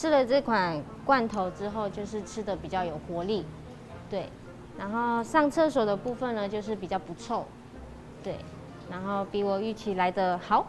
吃了这款罐头之后，就是吃的比较有活力，对。然后上厕所的部分呢，就是比较不臭，对。然后比我预期来的好。